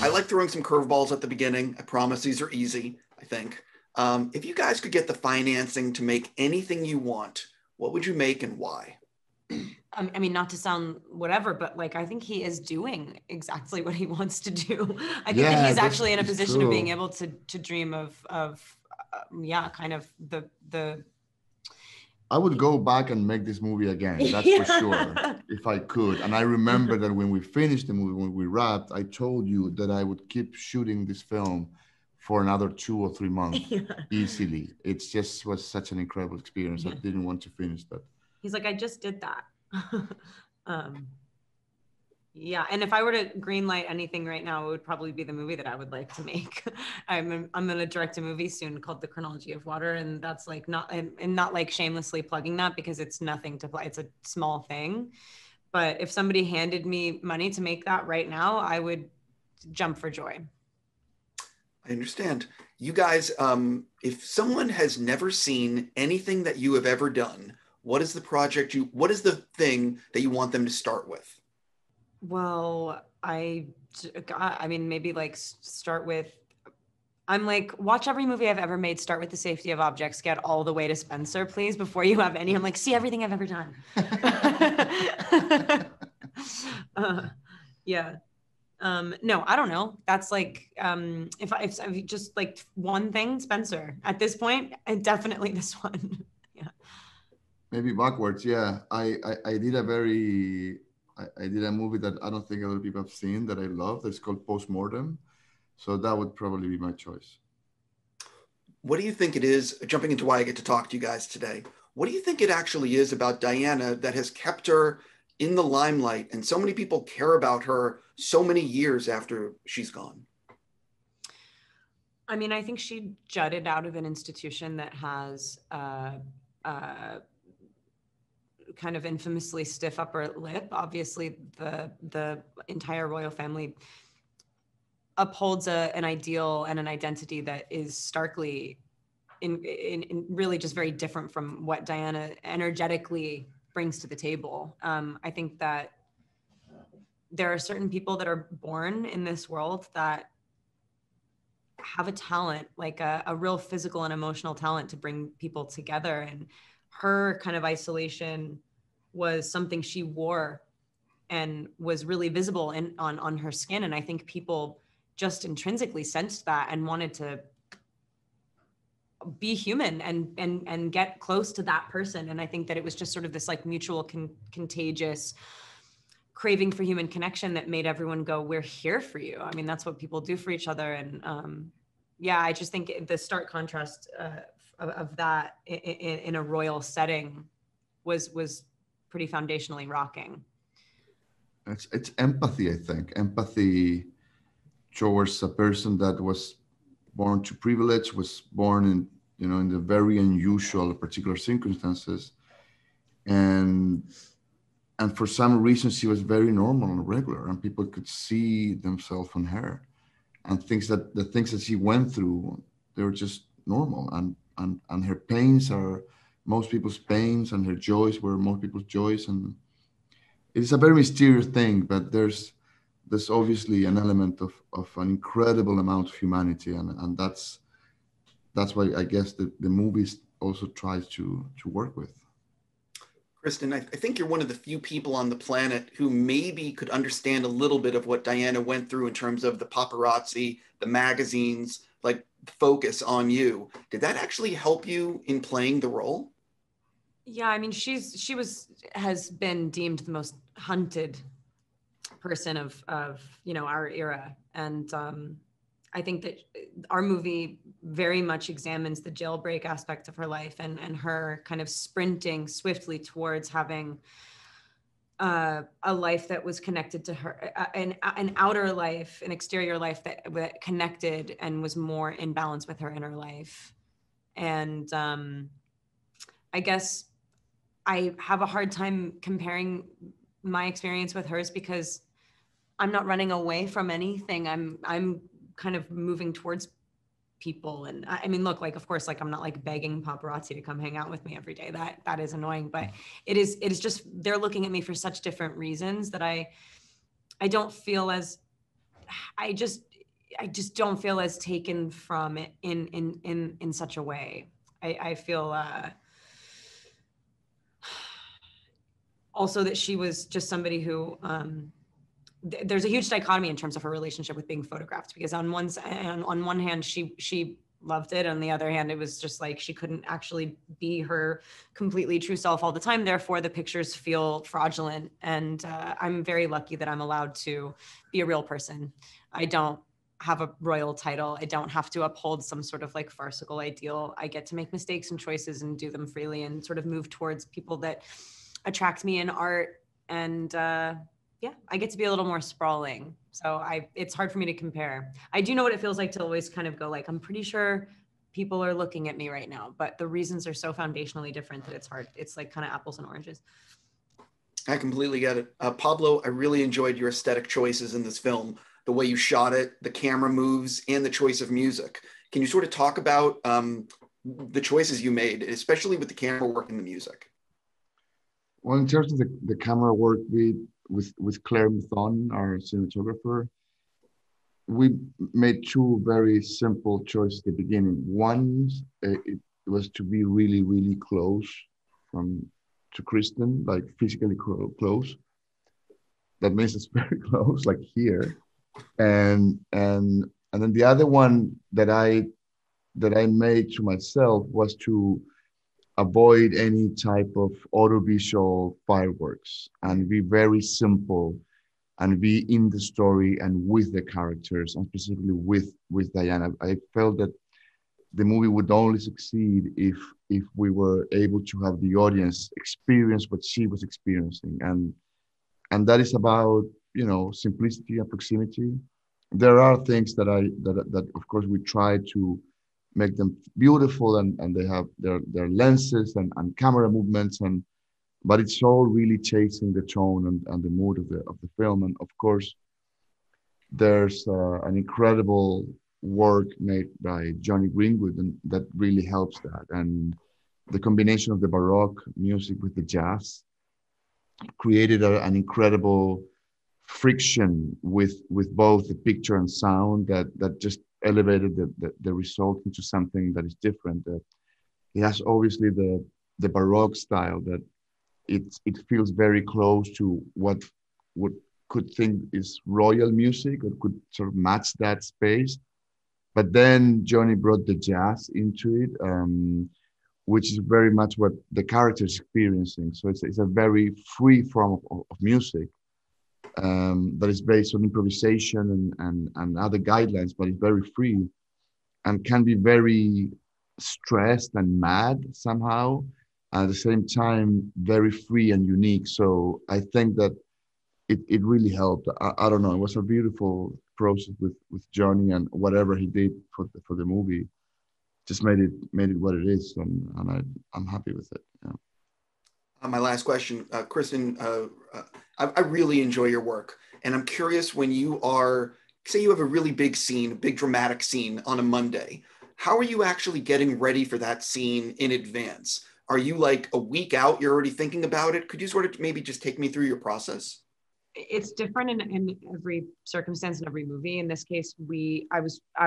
I like throwing some curveballs at the beginning. I promise these are easy, I think. If you guys could get the financing to make anything you want, what would you make and why? I mean, not to sound whatever, but like, I think he is doing exactly what he wants to do. I think that he's actually in a position of being able to dream of kind of the. I would go back and make this movie again, that's for sure, if I could. And I remember that when we finished the movie, when we wrapped, I told you that I would keep shooting this film for another 2 or 3 months easily. It just was such an incredible experience. I didn't want to finish that. He's like, I just did that. Yeah, and if I were to greenlight anything right now, it would probably be the movie that I would like to make. I'm going to direct a movie soon called The Chronology of Water, and that's like not, and not like shamelessly plugging that because it's nothing to play. It's a small thing, but if somebody handed me money to make that right now, I would jump for joy. I understand. You guys, if someone has never seen anything that you have ever done, what is the project you, what is the thing that you want them to start with? Well, I mean, maybe like start with, I'm like, watch every movie I've ever made, start with The Safety of Objects, get all the way to Spencer, please, before you have any. I'm like, see everything I've ever done. Yeah. No, I don't know. That's like, if just like one thing, Spencer, at this point, and definitely this one. Yeah. Maybe backwards. Yeah. I did a very... I did a movie that I don't think other people have seen that I love. That's called Postmortem. So that would probably be my choice. What do you think it is, jumping into why I get to talk to you guys today, what do you think it actually is about Diana that has kept her in the limelight and so many people care about her so many years after she's gone? I mean, I think she jutted out of an institution that has kind of infamously stiff upper lip. Obviously, the entire royal family upholds an ideal and an identity that is starkly, in really just very different from what Diana energetically brings to the table. I think that there are certain people that are born in this world that have a talent, like a real physical and emotional talent to bring people together, and her kind of isolation was something she wore and was really visible on her skin. And I think people just intrinsically sensed that and wanted to be human and get close to that person. And I think that it was just sort of this like mutual contagious craving for human connection that made everyone go, we're here for you. I mean, that's what people do for each other. And yeah, I just think the stark contrast of that in a royal setting was pretty foundationally rocking. It's empathy, I think. Empathy towards a person that was born to privilege, was born in, you know, in the very unusual particular circumstances. And for some reason, she was very normal and regular, and people could see themselves in her. And the things that she went through, they were just normal. And her pains are most people's pains, and her joys were most people's joys. And it's a very mysterious thing, but there's obviously an element of an incredible amount of humanity. And that's why I guess the movie also tries to work with. Kristen, I think you're one of the few people on the planet who maybe could understand a little bit of what Diana went through in terms of the paparazzi, the magazines, like focus on you. Did that actually help you in playing the role? Yeah, I mean, she has been deemed the most hunted person of you know, our era. And I think that our movie very much examines the jailbreak aspect of her life and her kind of sprinting swiftly towards having a life that was connected to her, an outer life, an exterior life that connected and was more in balance with her inner life. And I guess I have a hard time comparing my experience with hers because I'm not running away from anything. I'm kind of moving towards people. And I mean, look, like, of course, like, I'm not like begging paparazzi to come hang out with me every day. That is annoying, but it is just, they're looking at me for such different reasons that I don't feel as, I just don't feel as taken from it in such a way. I feel, also that she was just somebody who, there's a huge dichotomy in terms of her relationship with being photographed, because on one hand she loved it, on the other hand it was just like she couldn't actually be her completely true self all the time, therefore the pictures feel fraudulent. And I'm very lucky that I'm allowed to be a real person. I don't have a royal title. I don't have to uphold some sort of like farcical ideal. I get to make mistakes and choices and do them freely and sort of move towards people that attract me in art. And yeah, I get to be a little more sprawling. So it's hard for me to compare. I do know what it feels like to always kind of go like, I'm pretty sure people are looking at me right now, but the reasons are so foundationally different that it's hard. It's like kind of apples and oranges. I completely get it. Pablo, I really enjoyed your aesthetic choices in this film, the way you shot it, the camera moves, and the choice of music. Can you sort of talk about the choices you made, especially with the camera work and the music? Well, in terms of the camera work, with Claire Mathon, our cinematographer, we made two very simple choices at the beginning. One, it was to be really, really close to Kristen, like physically close. That means it's very close, like here. And then the other one that I made to myself was to avoid any type of audiovisual fireworks and be very simple and be in the story and with the characters, and specifically with Diana. I felt that the movie would only succeed if we were able to have the audience experience what she was experiencing. And that is about, you know, simplicity and proximity. There are things that of course we try to make them beautiful, and they have their lenses and camera movements, but it's all really chasing the tone and the mood of the film. And of course, there's an incredible work made by Jonny Greenwood, and that really helps that. And the combination of the Baroque music with the jazz created an incredible friction with both the picture and sound that just elevated the result into something that is different. It has obviously the Baroque style that it feels very close to what could think is royal music, or could sort of match that space. But then Jonny brought the jazz into it, which is very much what the character is experiencing. So it's a very free form of music. That is based on improvisation and other guidelines, but it's very free and can be very stressed and mad somehow, and at the same time, very free and unique. So I think that it really helped. I don't know, it was a beautiful process with Jonny, and whatever he did for the movie just made it what it is, and I'm happy with it, yeah. My last question, Kristen, I really enjoy your work. And I'm curious, when you say you have a really big scene, a big dramatic scene on a Monday, how are you actually getting ready for that scene in advance? Are you like a week out, you're already thinking about it? Could you sort of maybe just take me through your process? It's different in every circumstance, in every movie. In this case, I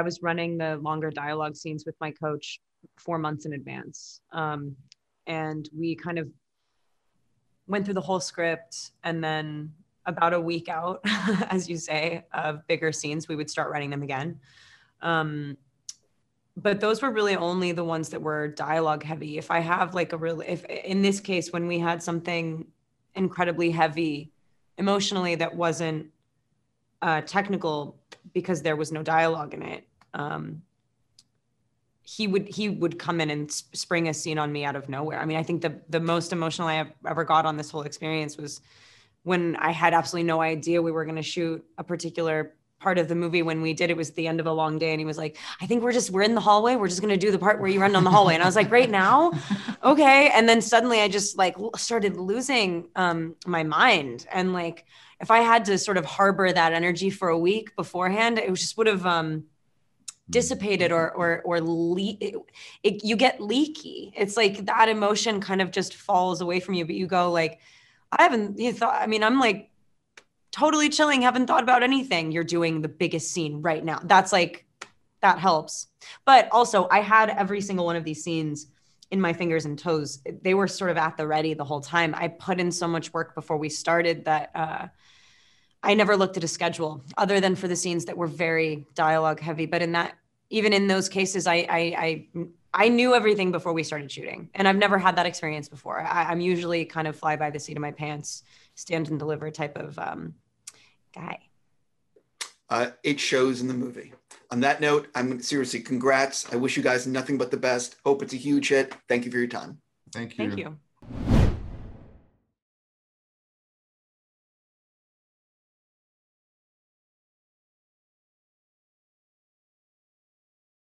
was running the longer dialogue scenes with my coach 4 months in advance. And we kind of went through the whole script, and then about a week out, as you say, of bigger scenes, we would start writing them again. But those were really only the ones that were dialogue heavy. If I have like if in this case, when we had something incredibly heavy emotionally that wasn't technical because there was no dialogue in it, he would come in and spring a scene on me out of nowhere. I mean, I think the most emotional I have ever got on this whole experience was when I had absolutely no idea we were going to shoot a particular part of the movie. When we did, it was the end of a long day, and he was like, I think we're in the hallway. We're just going to do the part where you run down the hallway. And I was like, right now? Okay. And then suddenly I just like started losing my mind. And like, if I had to sort of harbor that energy for a week beforehand, it would have dissipated or you get leaky. It's like that emotion kind of just falls away from you, but you go like, I'm like totally chilling, haven't thought about anything. You're doing the biggest scene right now. That's like, that helps. But also I had every single one of these scenes in my fingers and toes. They were sort of at the ready the whole time. I put in so much work before we started that I never looked at a schedule other than for the scenes that were very dialogue heavy. But in that, even in those cases, I knew everything before we started shooting, and I've never had that experience before. I'm usually kind of fly by the seat of my pants, stand and deliver type of guy. It shows in the movie. On that note, I'm seriously, congrats. I wish you guys nothing but the best. Hope it's a huge hit. Thank you for your time. Thank you. Thank you.